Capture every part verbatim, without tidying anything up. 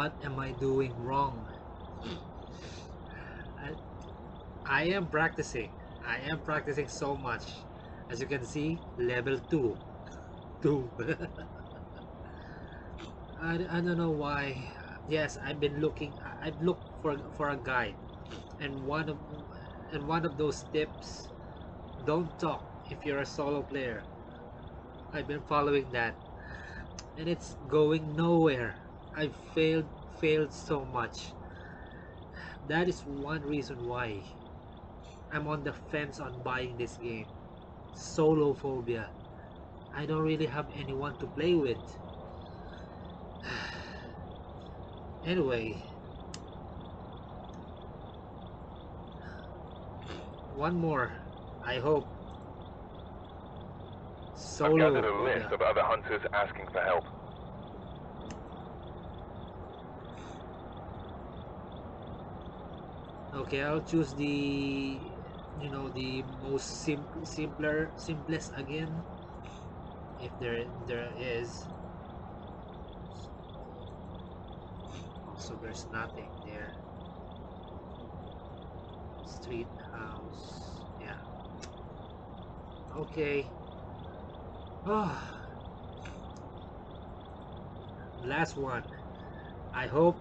what am I doing wrong? I, I am practicing. I am practicing so much. As you can see, level two. Two. I, I don't know why. Yes, I've been looking. I've looked for for a guide, and one of and one of those tips: don't talk if you're a solo player. I've been following that, and it's going nowhere. I failed failed so much. That is one reason why I'm on the fence on buying this game. Solo phobia. I don't really have anyone to play with. Anyway, one more, I hope. Solo. I've gathered a list of other hunters asking for help. Okay, I'll choose the, you know, the most sim simpler, simplest again, if there there is. So there's nothing there. Street house. Yeah. Okay. Oh. Last one. I hope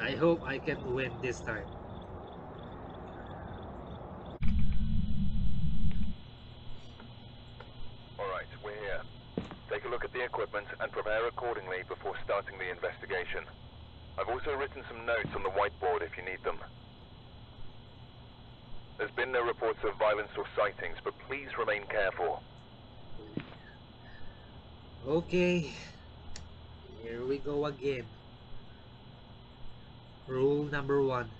I hope I can win this time. Alright, we're here. Take a look at the equipment and prepare accordingly before starting the investigation. I've also written some notes on the whiteboard if you need them. There's been no reports of violence or sightings, but please remain careful. Okay. Here we go again. Rule number one.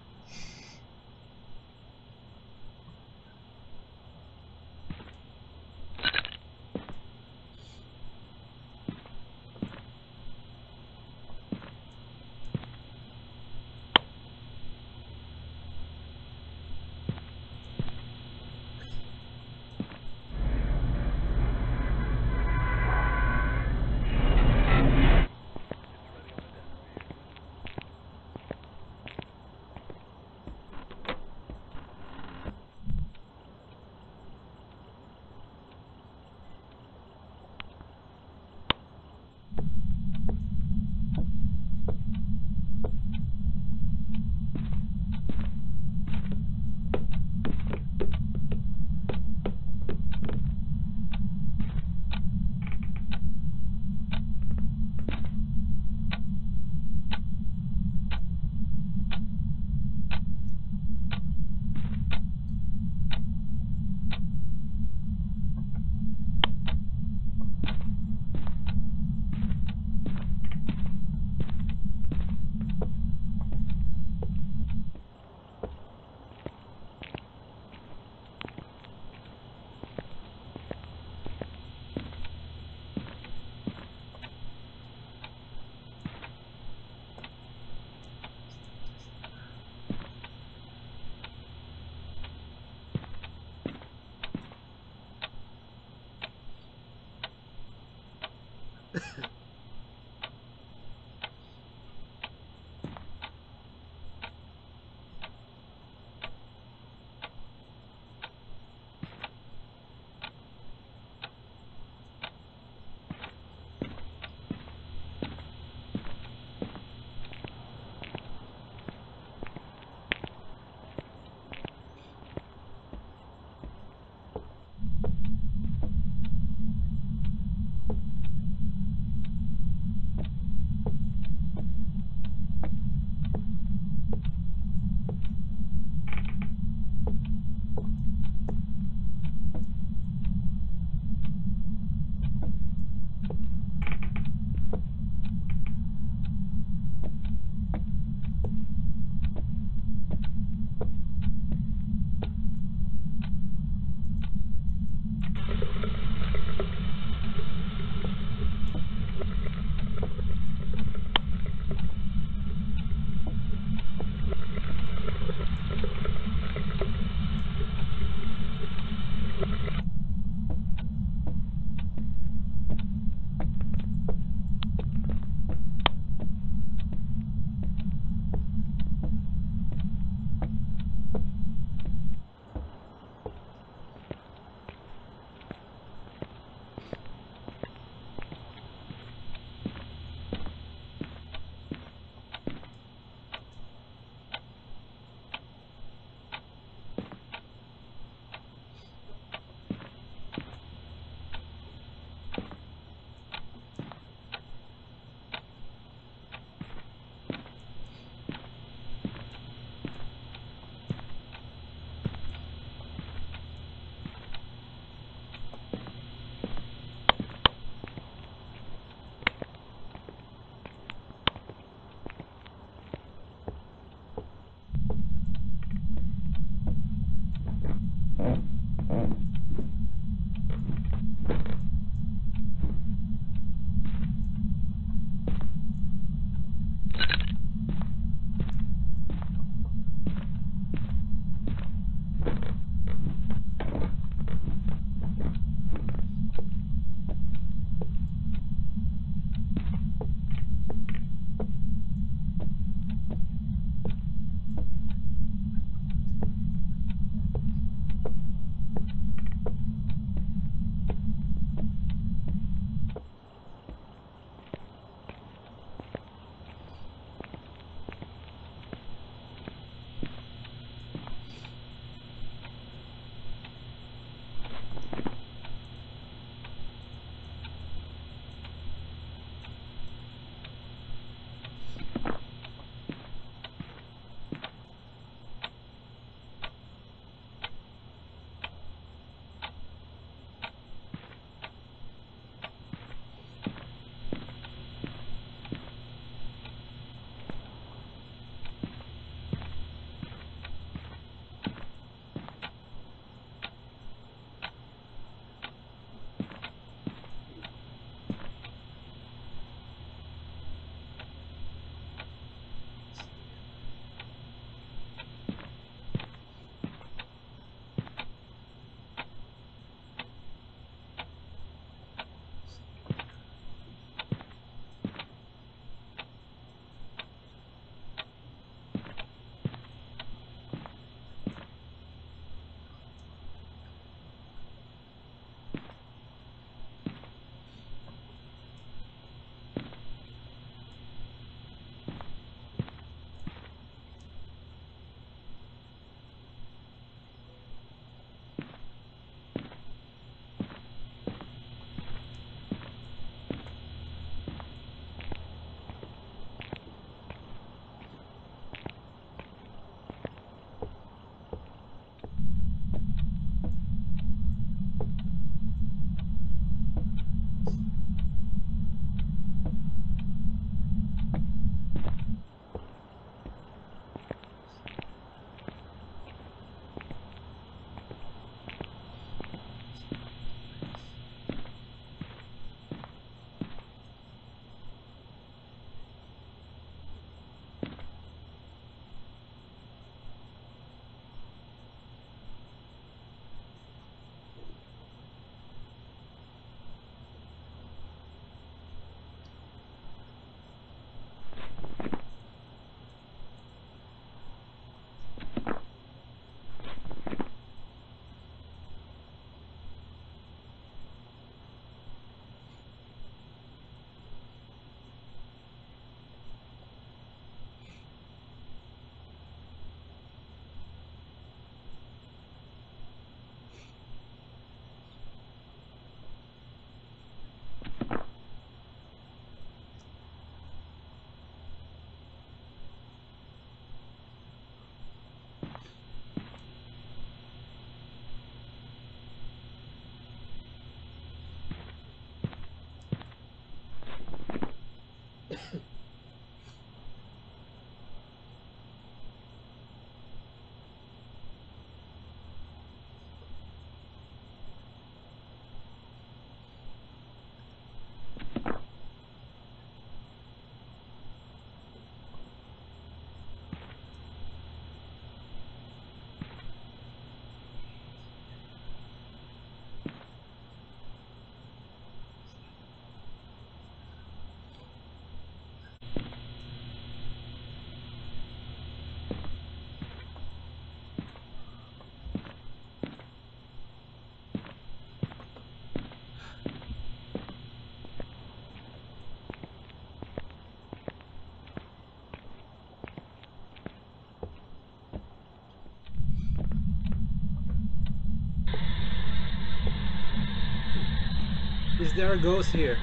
Is there a ghost here?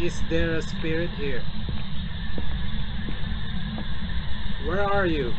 Is there a spirit here? Where are you?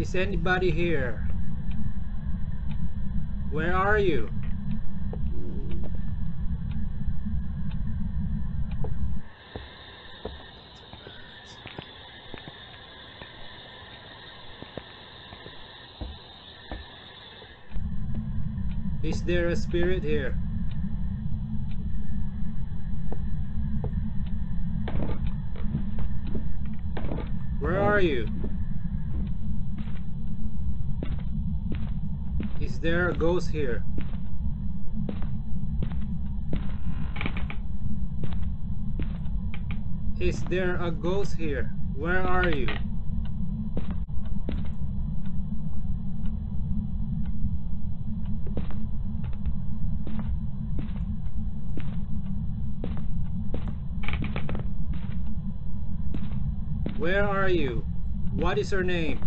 Is anybody here? Where are you? Is there a spirit here? Where are you? Is there a ghost here? Is there a ghost here? Where are you? Where are you? What is your name?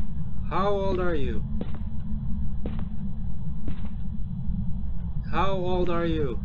How old are you? How old are you?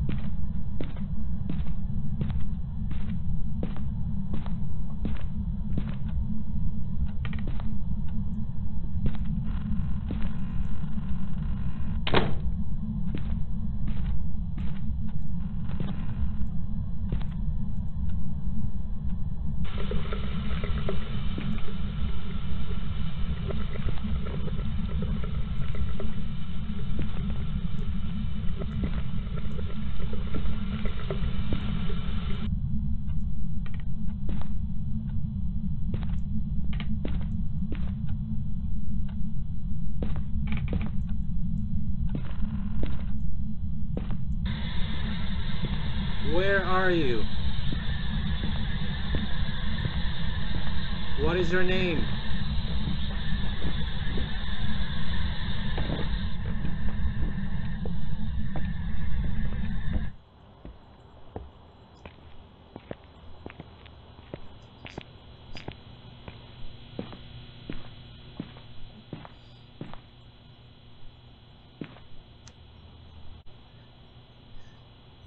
Where are you? What is your name?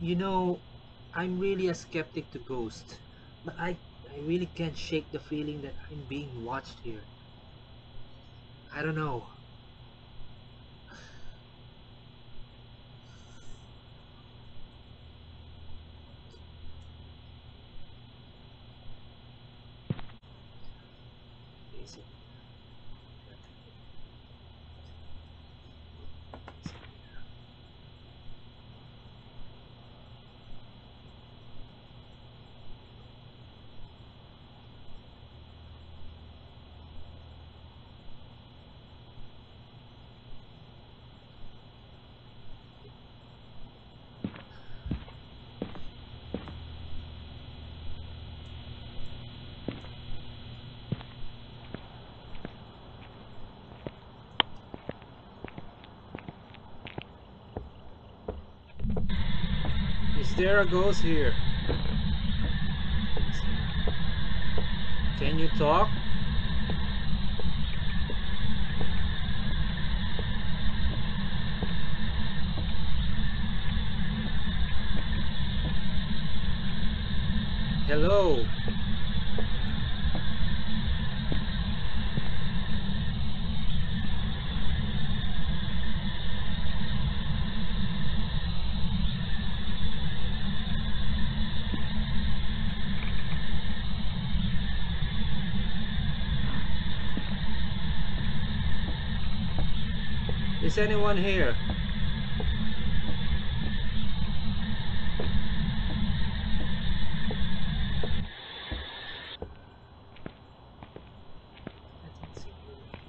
You know, I'm really a skeptic to ghosts, but I, I really can't shake the feeling that I'm being watched here. I don't know. There a ghost here? Can you talk? Hello? Is anyone here? I didn't see you.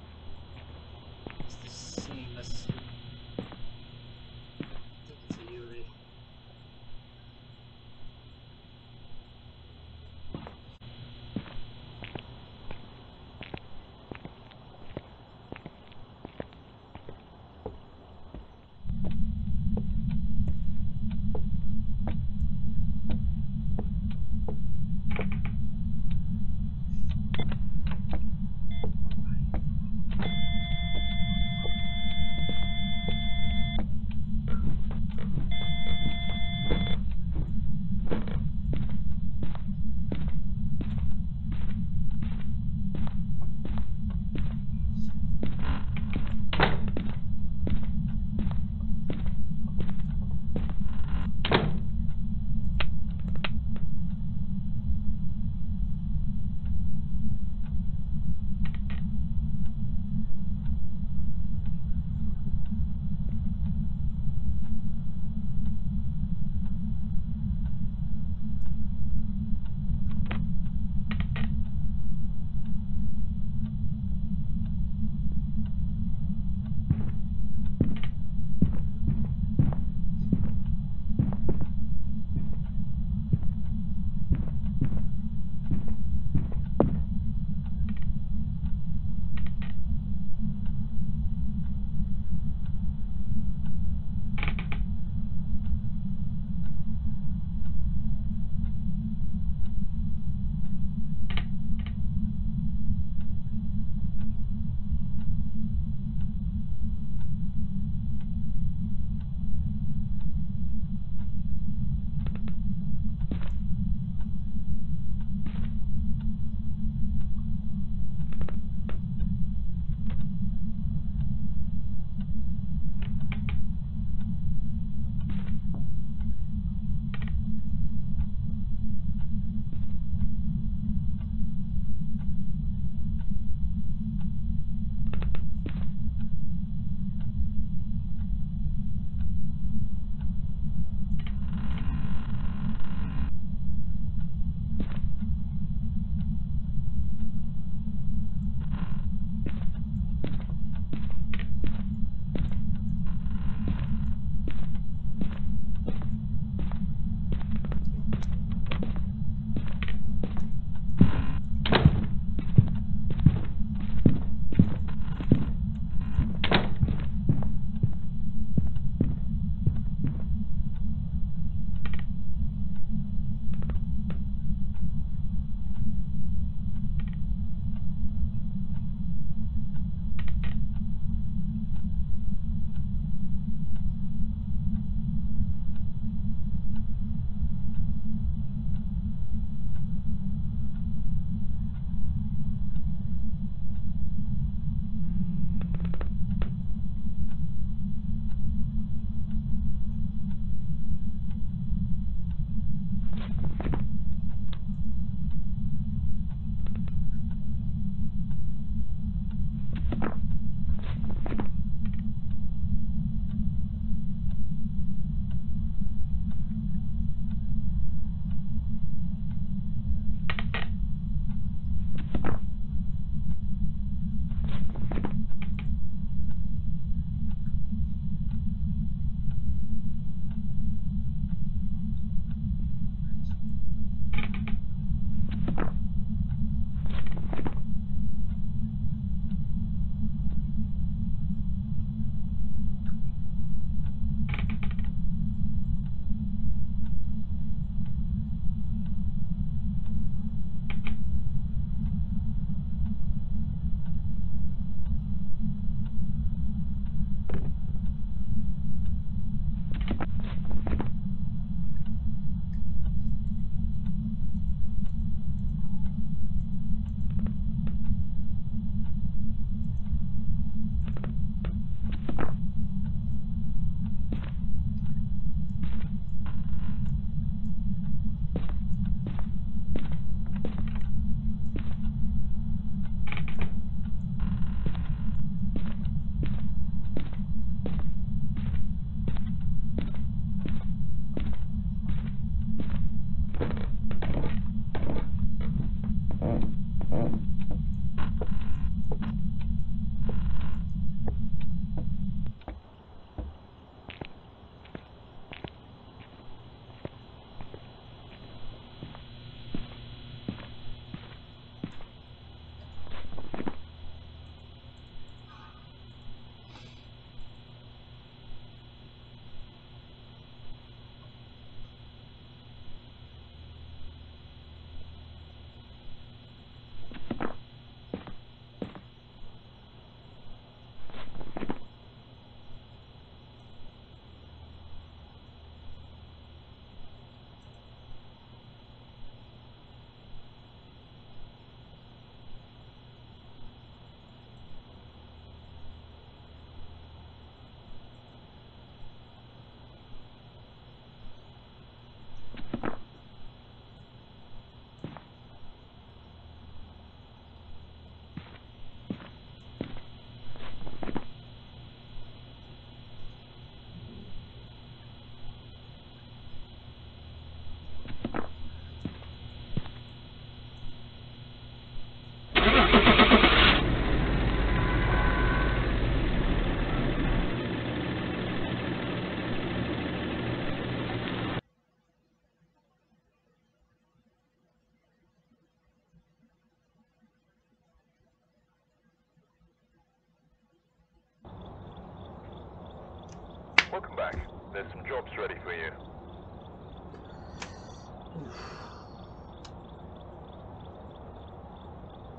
back. There's some jobs ready for you.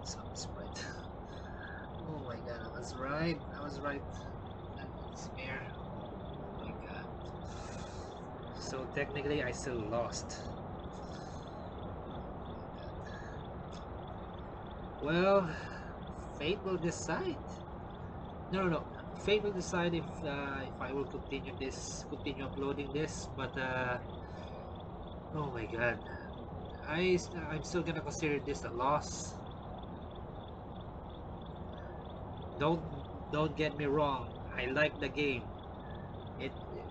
So I was right. Oh my god, I was right. I was right. I swear. Oh my god. So technically, I still lost. Well, fate will decide. No, no, no. Fate will decide if uh, if I will continue this, continue uploading this. But uh, oh my god, I I'm still gonna consider this a loss. Don't don't get me wrong. I like the game. It, it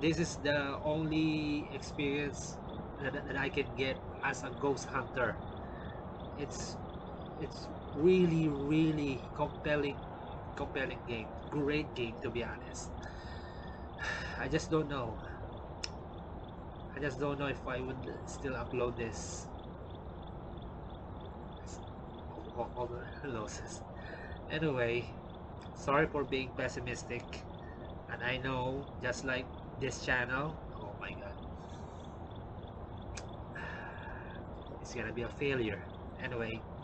this is the only experience that that I can get as a ghost hunter. It's it's really really compelling. Compelling game, great game to be honest. I just don't know. I just don't know if I would still upload this. All the losses. Anyway, sorry for being pessimistic. And I know, just like this channel, oh my god, it's gonna be a failure. Anyway.